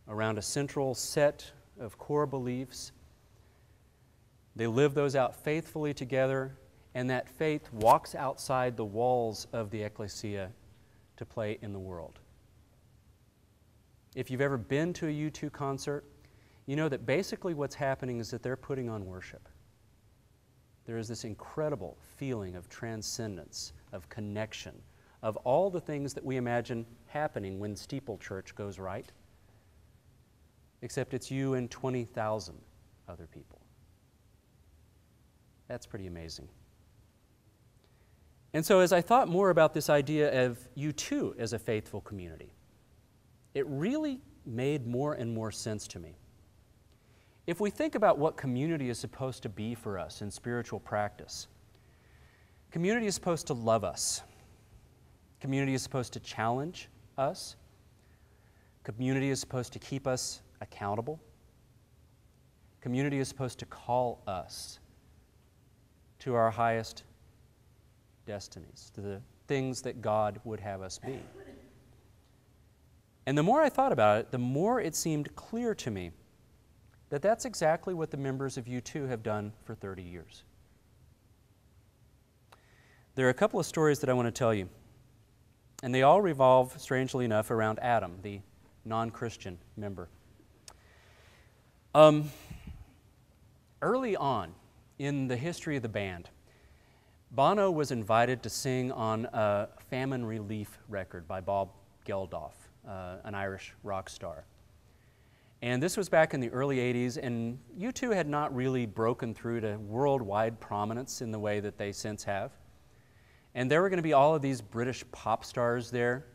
around a central set of core beliefs. They live those out faithfully together, and that faith walks outside the walls of the ecclesia to play in the world. If you've ever been to a U two concert, you know that basically what's happening is that they're putting on worship. There is this incredible feeling of transcendence, of connection, of all the things that we imagine happening when steeple church goes right, except it's you and twenty thousand other people. That's pretty amazing. And so as I thought more about this idea of you too as a faithful community, it really made more and more sense to me. If we think about what community is supposed to be for us in spiritual practice, community is supposed to love us. Community is supposed to challenge us. Community is supposed to keep us accountable. Community is supposed to call us to our highest destinies, to the things that God would have us be. And the more I thought about it, the more it seemed clear to me that that's exactly what the members of U two have done for thirty years. There are a couple of stories that I want to tell you, and they all revolve, strangely enough, around Adam, the non-Christian member. Um, early on in the history of the band, Bono was invited to sing on a famine relief record by Bob Geldof, uh, an Irish rock star. And this was back in the early eighties, and U two had not really broken through to worldwide prominence in the way that they since have. And there were going to be all of these British pop stars there.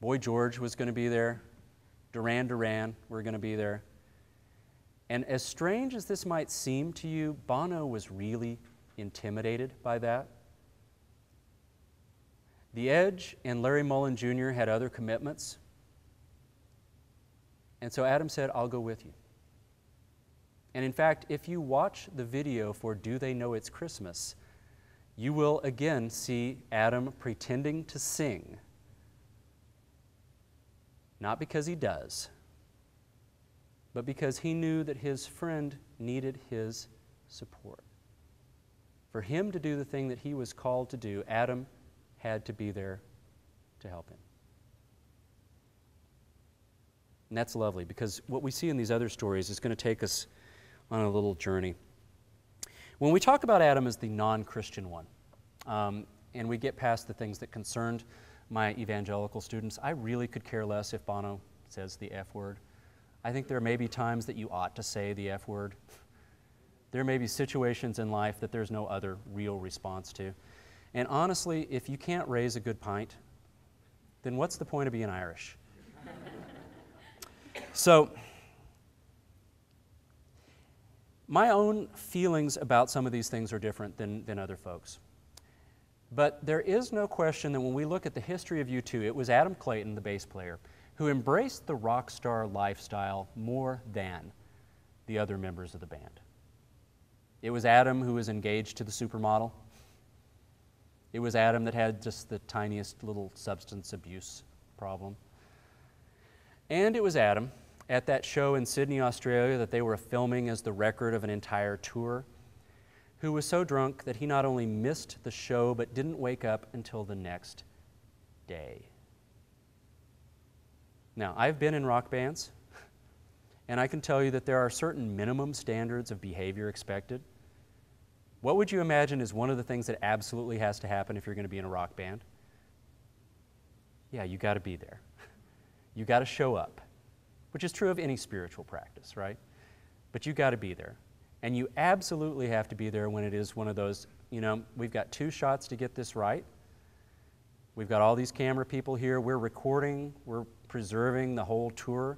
Boy George was going to be there. Duran Duran were going to be there. And as strange as this might seem to you, Bono was really intimidated by that. The Edge and Larry Mullen Junior had other commitments. And so Adam said, "I'll go with you." And in fact, if you watch the video for Do They Know It's Christmas, you will again see Adam pretending to sing. Not because he does, but because he knew that his friend needed his support. For him to do the thing that he was called to do, Adam had to be there to help him. And that's lovely, because what we see in these other stories is going to take us on a little journey. When we talk about Adam as the non-Christian one, um, and we get past the things that concerned my evangelical students, I really could care less if Bono says the F word. I think there may be times that you ought to say the F word. There may be situations in life that there's no other real response to. And honestly, if you can't raise a good pint, then what's the point of being Irish? So, my own feelings about some of these things are different than, than other folks. But there is no question that when we look at the history of U two, it was Adam Clayton, the bass player, who embraced the rock star lifestyle more than the other members of the band. It was Adam who was engaged to the supermodel. It was Adam that had just the tiniest little substance abuse problem. And it was Adam, at that show in Sydney, Australia, that they were filming as the record of an entire tour, who was so drunk that he not only missed the show, but didn't wake up until the next day. Now, I've been in rock bands, and I can tell you that there are certain minimum standards of behavior expected. What would you imagine is one of the things that absolutely has to happen if you're going to be in a rock band? Yeah, you got to be there. You got to show up, which is true of any spiritual practice, right? But you got to be there. And you absolutely have to be there when it is one of those, you know, we've got two shots to get this right. We've got all these camera people here. We're recording. We're preserving the whole tour.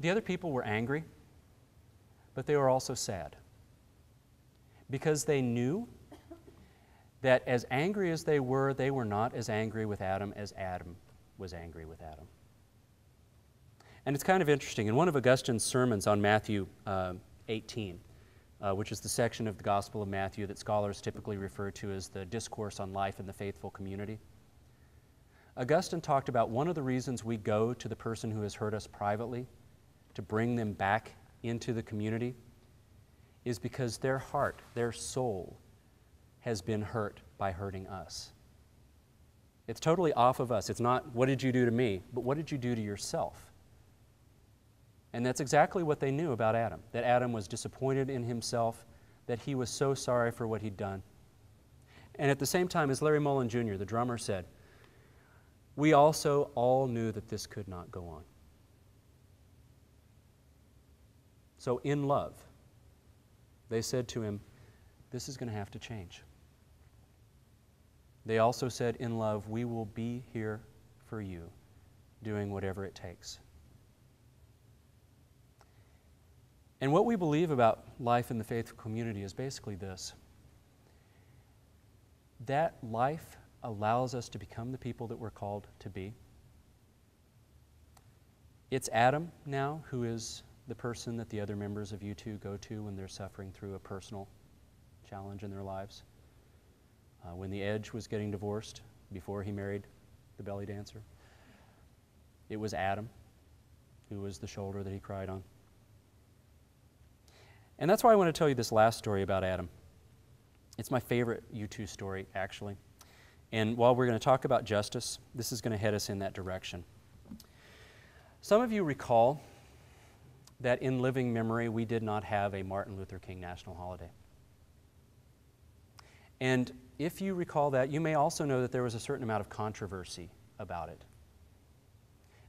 The other people were angry, but they were also sad, because they knew that as angry as they were, they were not as angry with Adam as Adam was angry with Adam. And it's kind of interesting. In one of Augustine's sermons on Matthew uh, eighteen, uh, which is the section of the Gospel of Matthew that scholars typically refer to as the Discourse on Life in the Faithful Community, Augustine talked about one of the reasons we go to the person who has hurt us privately to bring them back into the community is because their heart, their soul, has been hurt by hurting us. It's totally off of us. It's not, what did you do to me, but what did you do to yourself? And that's exactly what they knew about Adam, that Adam was disappointed in himself, that he was so sorry for what he'd done. And at the same time, as Larry Mullen Junior, the drummer, said, we also all knew that this could not go on. So in love, they said to him, this is going to have to change. They also said, in love, we will be here for you, doing whatever it takes. And what we believe about life in the faithful community is basically this. that life allows us to become the people that we're called to be. It's Adam now who is the person that the other members of U two go to when they're suffering through a personal challenge in their lives. Uh, when The Edge was getting divorced, before he married the belly dancer, it was Adam who was the shoulder that he cried on. And that's why I want to tell you this last story about Adam. It's my favorite U two story, actually. And while we're going to talk about justice, this is going to head us in that direction. Some of you recall that in living memory, we did not have a Martin Luther King national holiday. And if you recall that, you may also know that there was a certain amount of controversy about it.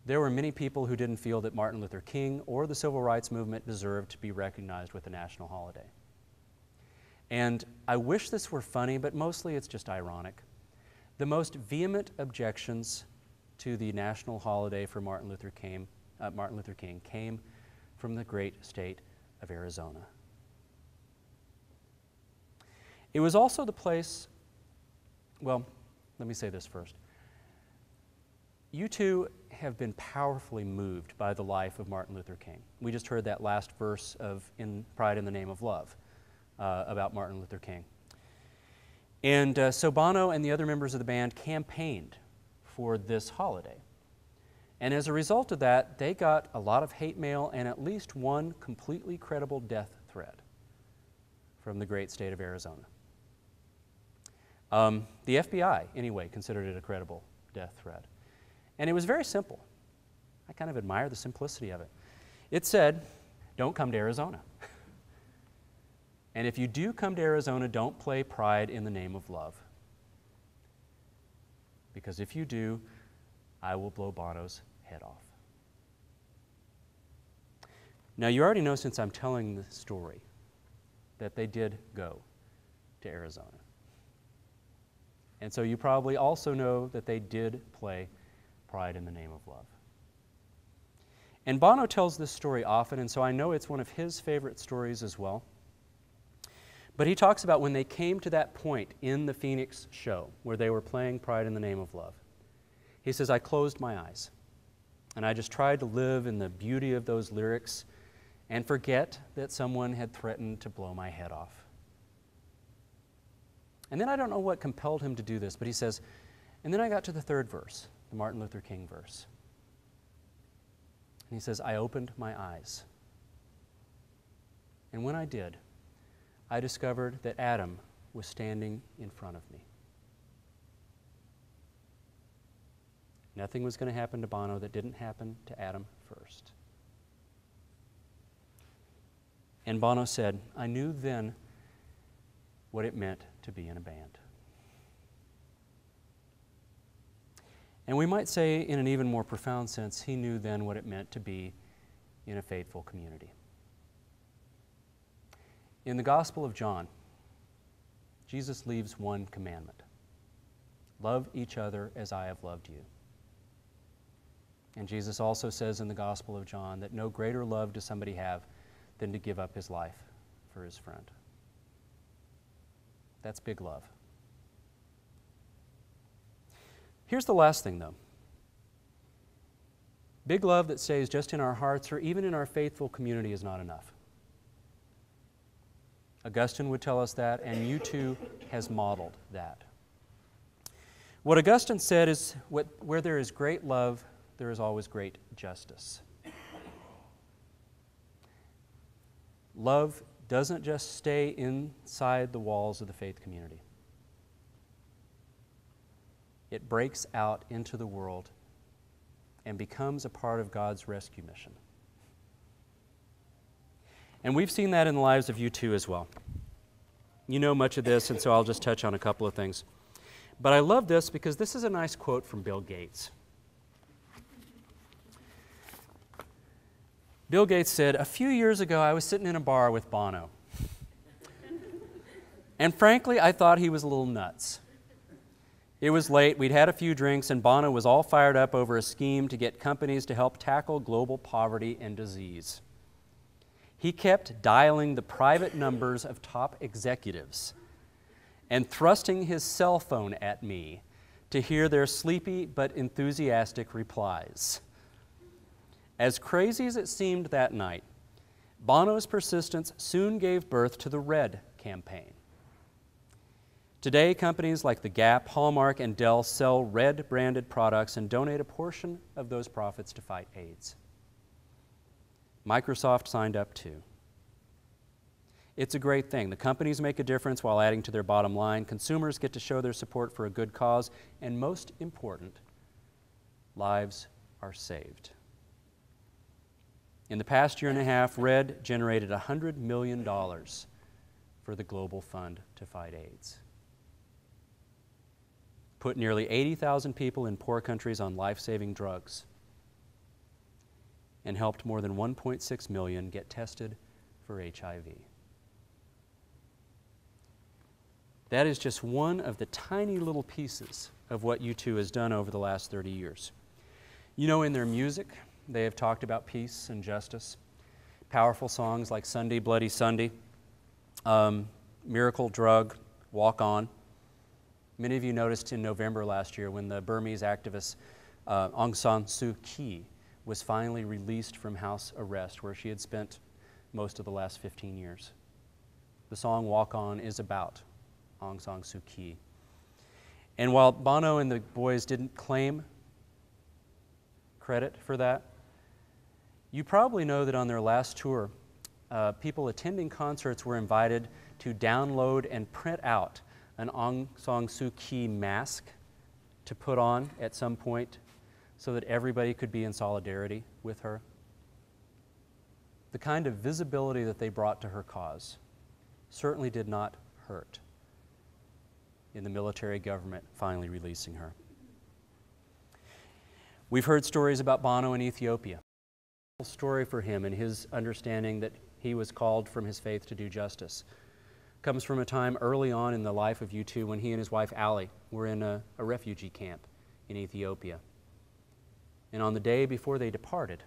There were many people who didn't feel that Martin Luther King or the civil rights movement deserved to be recognized with a national holiday. And I wish this were funny, but mostly it's just ironic. The most vehement objections to the national holiday for Martin Luther King, uh, Martin Luther King came from the great state of Arizona. It was also the place, well, let me say this first. You two have been powerfully moved by the life of Martin Luther King. We just heard that last verse of in Pride in the Name of Love uh, about Martin Luther King. And uh, so Bono and the other members of the band campaigned for this holiday. And as a result of that, they got a lot of hate mail and at least one completely credible death threat from the great state of Arizona. Um, the F B I, anyway, considered it a credible death threat. And it was very simple. I kind of admire the simplicity of it. It said, don't come to Arizona. And if you do come to Arizona, don't play Pride in the Name of Love. Because if you do, I will blow Bono's head off. Now, you already know since I'm telling the story that they did go to Arizona. And so you probably also know that they did play Pride in the Name of Love. And Bono tells this story often, and so I know it's one of his favorite stories as well. But he talks about when they came to that point in the Phoenix show where they were playing Pride in the Name of Love. He says, I closed my eyes, and I just tried to live in the beauty of those lyrics and forget that someone had threatened to blow my head off. And then I don't know what compelled him to do this, but he says, and then I got to the third verse, the Martin Luther King verse. And he says, I opened my eyes. And when I did, I discovered that Adam was standing in front of me. Nothing was going to happen to Bono that didn't happen to Adam first. And Bono said, I knew then what it meant to be in a band. And we might say, in an even more profound sense, he knew then what it meant to be in a faithful community. In the Gospel of John, Jesus leaves one commandment. Love each other as I have loved you. And Jesus also says in the Gospel of John that no greater love does somebody have than to give up his life for his friend. That's big love. Here's the last thing, though. Big love that stays just in our hearts or even in our faithful community is not enough. Augustine would tell us that, and U two has modeled that. What Augustine said is, what, where there is great love, there is always great justice. Love doesn't just stay inside the walls of the faith community. It breaks out into the world and becomes a part of God's rescue mission. And we've seen that in the lives of U two as well. You know much of this, and so I'll just touch on a couple of things. But I love this because this is a nice quote from Bill Gates. Bill Gates said, a few years ago, I was sitting in a bar with Bono. And frankly, I thought he was a little nuts. It was late, we'd had a few drinks, and Bono was all fired up over a scheme to get companies to help tackle global poverty and disease. He kept dialing the private numbers of top executives and thrusting his cell phone at me to hear their sleepy but enthusiastic replies. As crazy as it seemed that night, Bono's persistence soon gave birth to the RED campaign. Today, companies like The Gap, Hallmark, and Dell sell RED-branded products and donate a portion of those profits to fight AIDS. Microsoft signed up too. It's a great thing. The companies make a difference while adding to their bottom line. Consumers get to show their support for a good cause. And most important, lives are saved. In the past year and a half, RED generated one hundred million dollars for the Global Fund to Fight AIDS. Put nearly eighty thousand people in poor countries on life-saving drugs, and helped more than one point six million get tested for H I V. That is just one of the tiny little pieces of what U two has done over the last thirty years. You know, in their music, they have talked about peace and justice. Powerful songs like Sunday, Bloody Sunday, um, Miracle Drug, Walk On. Many of you noticed in November last year when the Burmese activist uh, Aung San Suu Kyi was finally released from house arrest, where she had spent most of the last fifteen years. The song Walk On is about Aung San Suu Kyi. And while Bono and the boys didn't claim credit for that, you probably know that on their last tour, uh, people attending concerts were invited to download and print out an Aung San Suu Kyi mask to put on at some point so that everybody could be in solidarity with her. The kind of visibility that they brought to her cause certainly did not hurt in the military government finally releasing her. We've heard stories about Bono in Ethiopia. A story for him and his understanding that he was called from his faith to do justice comes from a time early on in the life of U two when he and his wife, Allie, were in a, a refugee camp in Ethiopia. And on the day before they departed,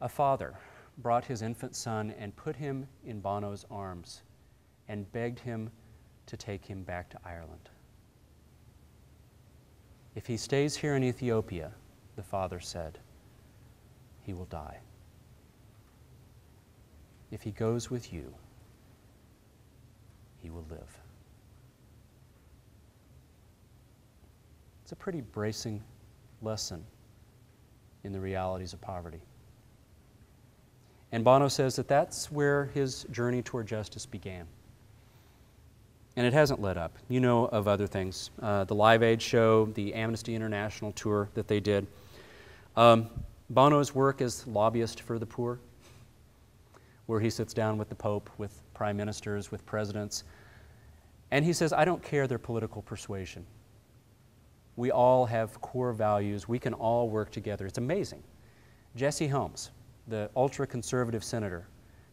a father brought his infant son and put him in Bono's arms and begged him to take him back to Ireland. If he stays here in Ethiopia, the father said, he will die. If he goes with you, he will live. It's a pretty bracing lesson in the realities of poverty. And Bono says that that's where his journey toward justice began. And it hasn't let up. You know of other things. Uh, the Live Aid show, the Amnesty International tour that they did. Um, Bono's work as lobbyist for the poor, where he sits down with the Pope, with prime ministers, with presidents. And he says, I don't care their political persuasion. We all have core values. We can all work together. It's amazing. Jesse Helms, the ultra-conservative senator,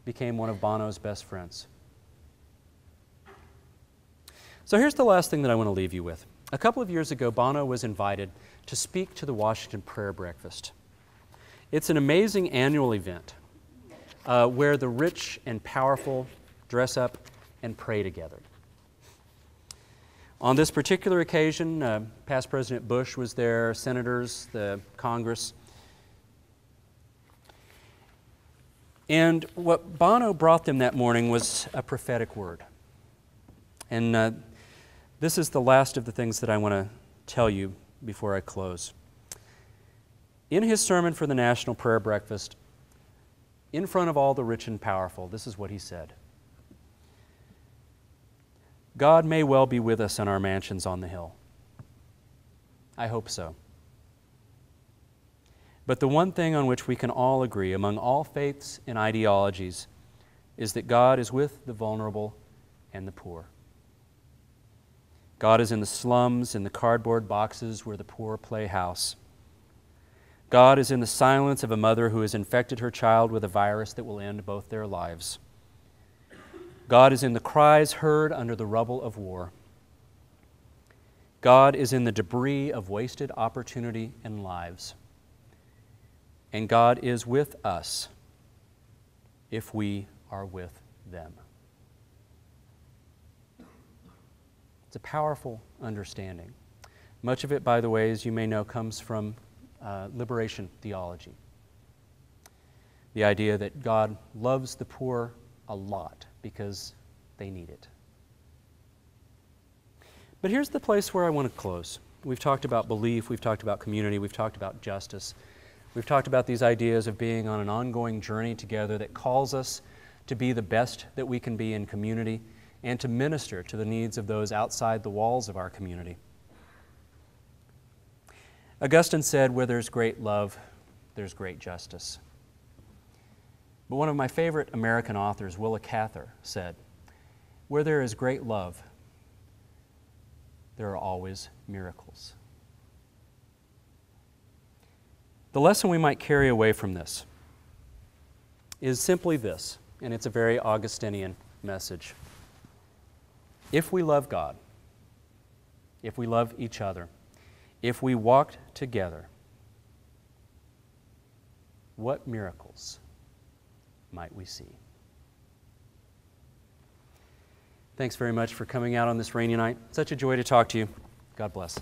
became one of Bono's best friends. So here's the last thing that I want to leave you with. A couple of years ago, Bono was invited to speak to the Washington Prayer Breakfast. It's an amazing annual event uh, where the rich and powerful dress up and pray together. On this particular occasion, uh, past President Bush was there, senators, the Congress. And what Bono brought them that morning was a prophetic word. And uh, this is the last of the things that I want to tell you before I close. In his sermon for the National Prayer Breakfast, in front of all the rich and powerful, this is what he said. God may well be with us in our mansions on the hill. I hope so. But the one thing on which we can all agree among all faiths and ideologies is that God is with the vulnerable and the poor. God is in the slums, in the cardboard boxes where the poor play house. God is in the silence of a mother who has infected her child with a virus that will end both their lives. God is in the cries heard under the rubble of war. God is in the debris of wasted opportunity and lives. And God is with us if we are with them. a powerful understanding. Much of it, by the way, as you may know, comes from uh, liberation theology. The idea that God loves the poor a lot because they need it. But here's the place where I want to close. We've talked about belief, we've talked about community, we've talked about justice. We've talked about these ideas of being on an ongoing journey together that calls us to be the best that we can be in community and to minister to the needs of those outside the walls of our community. Augustine said, where there's great love, there's great justice. But one of my favorite American authors, Willa Cather, said, where there is great love, there are always miracles. The lesson we might carry away from this is simply this, and it's a very Augustinian message. If we love God, if we love each other, if we walked together, what miracles might we see? Thanks very much for coming out on this rainy night. Such a joy to talk to you. God bless.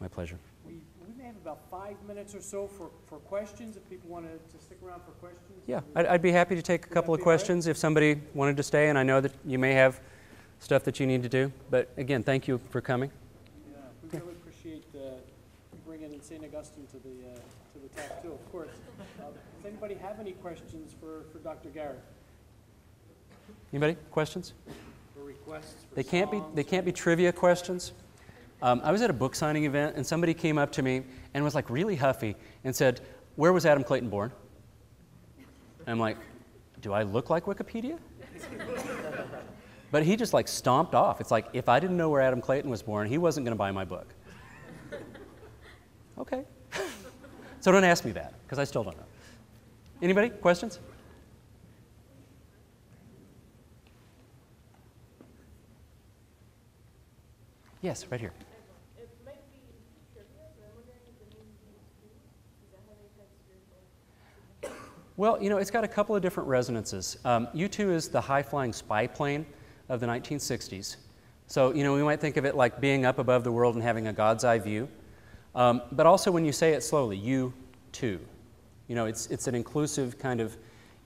My pleasure. We, we may have about five minutes or so for, for questions, if people want to, to stick around for questions. Yeah, I'd, I'd be happy to take a couple of questions if somebody wanted to stay, and I know that you may have stuff that you need to do. But again, thank you for coming. Yeah, we really appreciate uh, bringing Saint Augustine to the, uh, to the talk, too, of course. Uh, does anybody have any questions for, for Doctor Garrett? Anybody? Questions? For requests for they can't be. They can't be trivia questions. Um, I was at a book signing event, and somebody came up to me and was like really huffy and said, where was Adam Clayton born? And I'm like, do I look like Wikipedia? But he just like stomped off. It's like, if I didn't know where Adam Clayton was born, he wasn't going to buy my book. Okay. So don't ask me that, because I still don't know. Anybody? Questions? Yes, right here. Well, you know, it's got a couple of different resonances. Um, U two is the high-flying spy plane of the nineteen sixties. So, you know, we might think of it like being up above the world and having a God's eye view. Um, but also when you say it slowly, U two. You know, it's, it's an inclusive kind of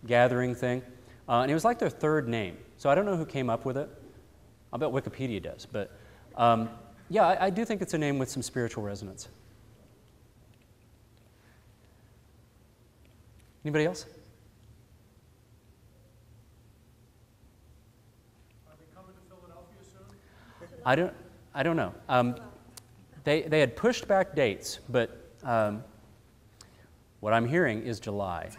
gathering thing. Uh, and it was like their third name. So I don't know who came up with it. I'll bet Wikipedia does. But um, yeah, I, I do think it's a name with some spiritual resonance. Anybody else? Are they coming to Philadelphia soon? I don't, I don't know. Um, they, they had pushed back dates, but um, what I'm hearing is July.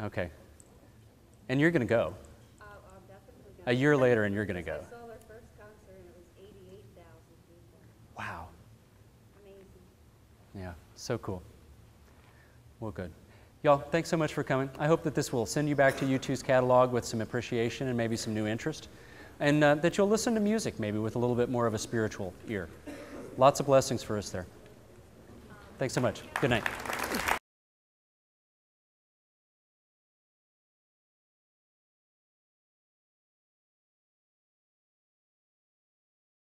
Okay. And you're going to go. Uh, I'll definitely go. A year later and you're going to go. I saw their first concert and it was eighty-eight thousand people. Wow. Amazing. Yeah, so cool. Well, good. Y'all, thanks so much for coming. I hope that this will send you back to U two's catalog with some appreciation and maybe some new interest. And uh, that you'll listen to music maybe with a little bit more of a spiritual ear. Lots of blessings for us there. Thanks so much. Good night.